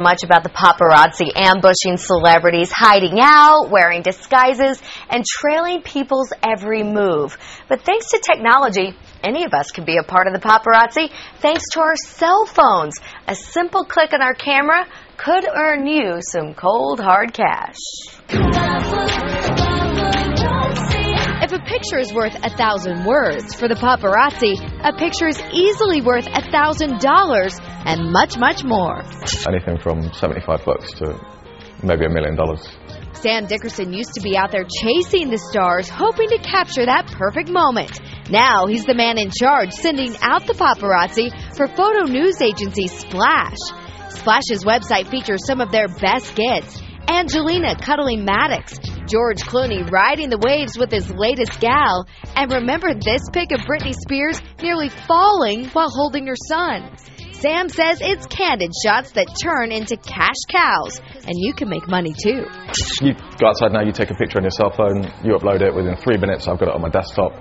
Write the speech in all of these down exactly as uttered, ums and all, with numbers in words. Much about the paparazzi ambushing celebrities, hiding out, wearing disguises, and trailing people's every move. But thanks to technology, any of us can be a part of the paparazzi thanks to our cell phones. A simple click on our camera could earn you some cold, hard cash. If a picture is worth a thousand words for the paparazzi, a picture is easily worth a thousand dollars and much, much more. Anything from seventy-five bucks to maybe a million dollars. Sam Dickerson used to be out there chasing the stars, hoping to capture that perfect moment. Now he's the man in charge, sending out the paparazzi for photo news agency Splash. Splash's website features some of their best gets. Angelina cuddling Maddox, George Clooney riding the waves with his latest gal, and remember this pic of Britney Spears nearly falling while holding her son. Sam says it's candid shots that turn into cash cows, and you can make money too. You go outside now, you take a picture on your cell phone, you upload it. Within three minutes, I've got it on my desktop.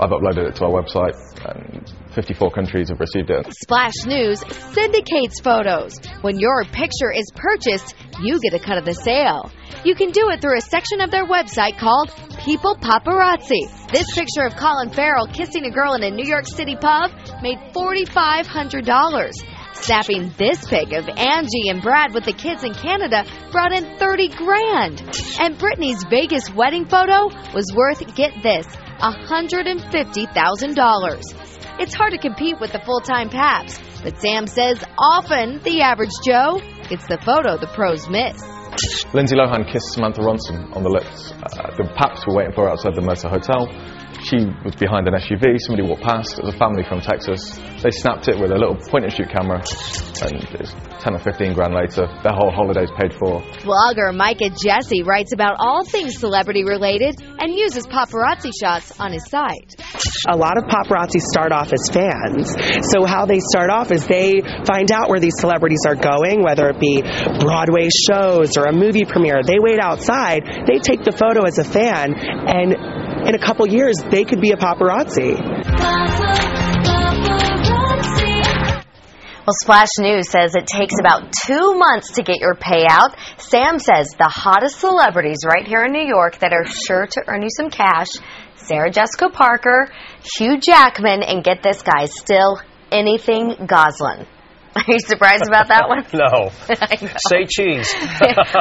I've uploaded it to our website, and fifty-four countries have received it. Splash News syndicates photos. When your picture is purchased, you get a cut of the sale. You can do it through a section of their website called People Paparazzi. This picture of Colin Farrell kissing a girl in a New York City pub made four thousand five hundred dollars. Snapping this pic of Angie and Brad with the kids in Canada brought in thirty grand. And Britney's Vegas wedding photo was worth, get this, one hundred fifty thousand dollars. It's hard to compete with the full-time paps, but Sam says often the average Joe gets the photo the pros miss. Lindsay Lohan kissed Samantha Ronson on the lips. Uh, the paps were waiting for her outside the Mercer Hotel. She was behind an S U V. Somebody walked past. It was a family from Texas. They snapped it with a little point-and-shoot camera, and it's ten or fifteen grand later. Their whole holiday's paid for. Blogger Micah Jesse writes about all things celebrity-related and uses paparazzi shots on his site. A lot of paparazzi start off as fans. So how they start off is they find out where these celebrities are going, whether it be Broadway shows or a movie premiere. They wait outside. They take the photo as a fan, and in a couple years, they could be a paparazzi. Well, Splash News says it takes about two months to get your payout. Sam says the hottest celebrities right here in New York that are sure to earn you some cash: Sarah Jessica Parker, Hugh Jackman, and get this guy, still anything Gosling. Are you surprised about that one? No. Say cheese.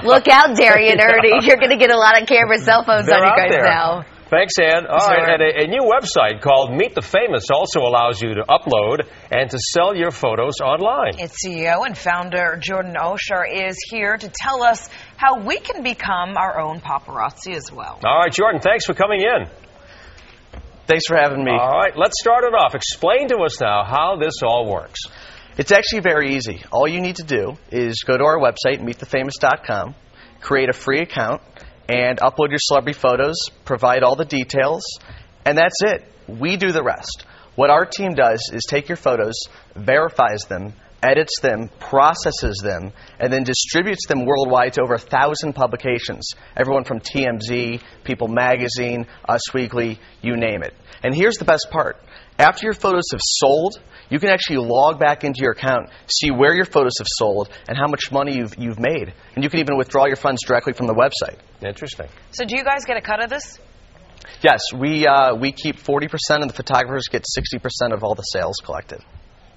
Look out, Darian Ernie. You're going to get a lot of camera cell phones They're on you guys there. Now. Thanks, Ann. All sure. right, and a, a new website called Meet the Famous also allows you to upload and to sell your photos online. Its C E O and founder Jordan Osher is here to tell us how we can become our own paparazzi as well. All right, Jordan, thanks for coming in. Thanks for having me. All right, let's start it off. Explain to us now how this all works. It's actually very easy. All you need to do is go to our website, meet the famous dot com, create a free account, and upload your celebrity photos, provide all the details, and that's it. We do the rest. What our team does is take your photos, verifies them, edits them, processes them, and then distributes them worldwide to over a thousand publications. Everyone from T M Z, People Magazine, Us Weekly, you name it. And here's the best part. After your photos have sold, you can actually log back into your account, see where your photos have sold and how much money you've, you've made. And you can even withdraw your funds directly from the website. Interesting. So do you guys get a cut of this? Yes. We, uh, we keep forty percent and the photographers get sixty percent of all the sales collected.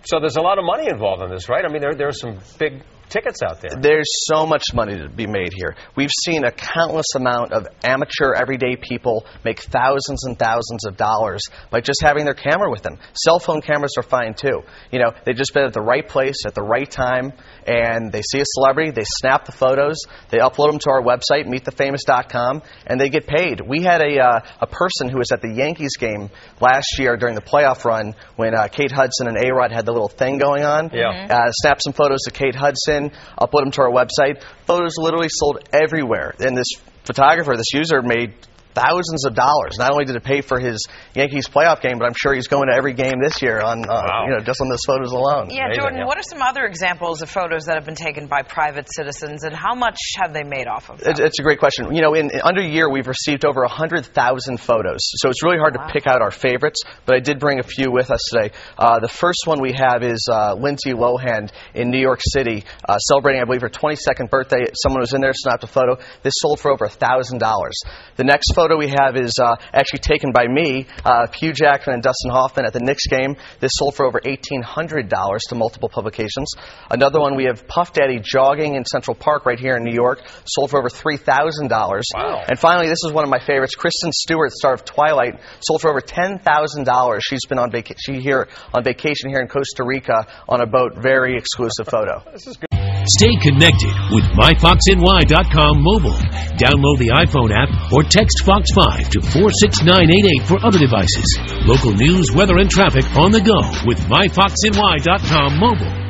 So there's a lot of money involved in this, right? I mean, there, there are some big tickets out there. There's so much money to be made here. We've seen a countless amount of amateur, everyday people make thousands and thousands of dollars by just having their camera with them. Cell phone cameras are fine, too. You know, they've just been at the right place at the right time, and they see a celebrity, they snap the photos, they upload them to our website, meet the famous dot com, and they get paid. We had a, uh, a person who was at the Yankees game last year during the playoff run when uh, Kate Hudson and A-Rod had the little thing going on. Yeah. Uh, snap some photos of Kate Hudson, upload them to our website. Photos literally sold everywhere. And this photographer, this user, made thousands of dollars. Not only did it pay for his Yankees playoff game, but I'm sure he's going to every game this year on, uh, wow. you know, just on those photos alone. Yeah, Amazing. Jordan, yeah. what are some other examples of photos that have been taken by private citizens, and how much have they made off of them? It's, it's a great question. You know, in, in under a year, we've received over one hundred thousand photos, so it's really hard wow. to pick out our favorites, but I did bring a few with us today. Uh, the first one we have is uh, Lindsay Lohan in New York City, uh, celebrating, I believe, her twenty-second birthday. Someone was in there, snapped a photo. This sold for over one thousand dollars. The next photo we have is uh, actually taken by me, uh, Hugh Jackman and Dustin Hoffman at the Knicks game. This sold for over eighteen hundred dollars to multiple publications. Another one, we have Puff Daddy jogging in Central Park right here in New York, sold for over three thousand dollars. Wow. And finally, this is one of my favorites, Kristen Stewart, star of Twilight, sold for over ten thousand dollars. She's been on vacation she here on vacation here in Costa Rica on a boat. Very exclusive photo. This is good. Stay connected with my fox N Y dot com mobile. Download the iPhone app or text Fox five to four six nine eight eight for other devices. Local news, weather, and traffic on the go with my fox N Y dot com mobile.